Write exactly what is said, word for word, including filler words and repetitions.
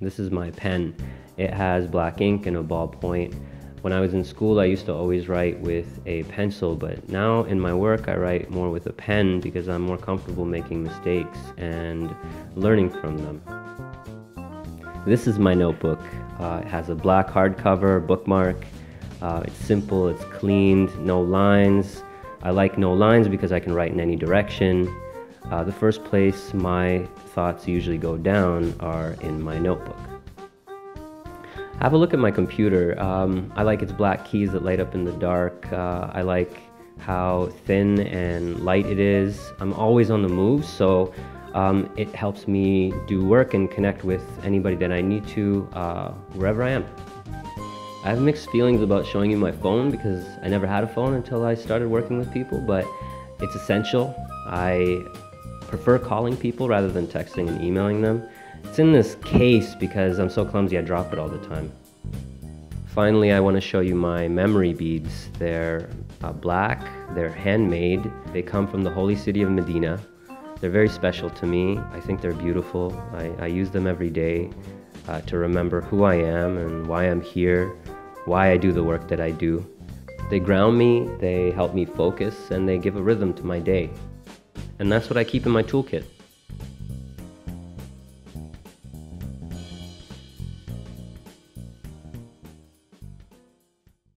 This is my pen. It has black ink and a ballpoint. When I was in school, I used to always write with a pencil, but now in my work, I write more with a pen because I'm more comfortable making mistakes and learning from them. This is my notebook. Uh, it has a black hardcover bookmark. Uh, it's simple, it's cleaned, no lines. I like no lines because I can write in any direction. Uh, the first place my thoughts usually go down are in my notebook. Have a look at my computer. Um, I like its black keys that light up in the dark. Uh, I like how thin and light it is. I'm always on the move, so um, it helps me do work and connect with anybody that I need to uh, wherever I am. I have mixed feelings about showing you my phone because I never had a phone until I started working with people, but it's essential. I prefer calling people rather than texting and emailing them. It's in this case because I'm so clumsy I drop it all the time. Finally, I want to show you my memory beads. They're uh, black, they're handmade, they come from the holy city of Medina. They're very special to me. I think they're beautiful. I, I use them every day uh, to remember who I am and why I'm here, why I do the work that I do. They ground me, they help me focus, and they give a rhythm to my day. And that's what I keep in my toolkit.